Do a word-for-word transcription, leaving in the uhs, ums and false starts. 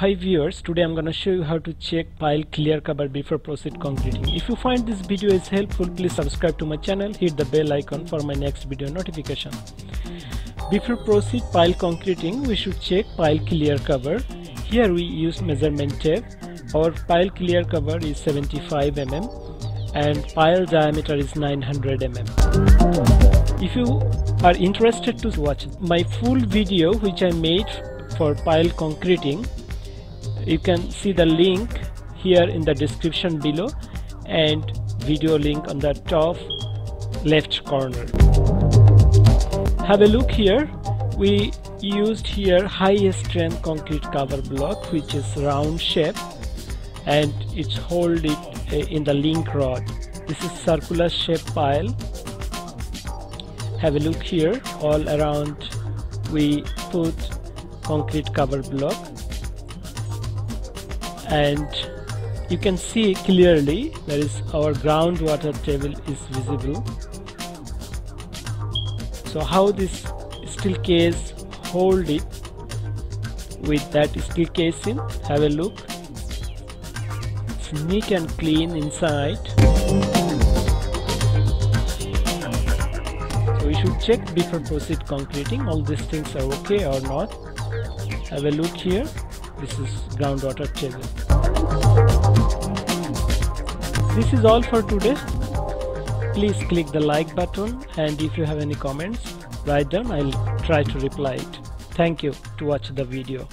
Hi viewers, today I'm gonna show you how to check pile clear cover before proceed concreting. If you find this video is helpful, please subscribe to my channel, hit the bell icon for my next video notification. Before proceed pile concreting, we should check pile clear cover. Here we use measurement tape. Our pile clear cover is seventy-five millimeters and pile diameter is nine hundred millimeters. If you are interested to watch my full video which I made for pile concreting, you can see the link here in the description below and video link on the top left corner. Have a look here. We used here high strength concrete cover block which is round shape and it's hold it in the link rod. This is circular shape pile. Have a look here. All around we put concrete cover block. And you can see clearly there is our groundwater table is visible. So how this staircase hold it with that staircase in? Have a look. It's neat and clean inside. So we should check before proceed concreting all these things are okay or not. Have a look here. This is groundwater table. This is all for today. Please click the like button, and if you have any comments, write them. I'll try to reply it. Thank you to watch the video.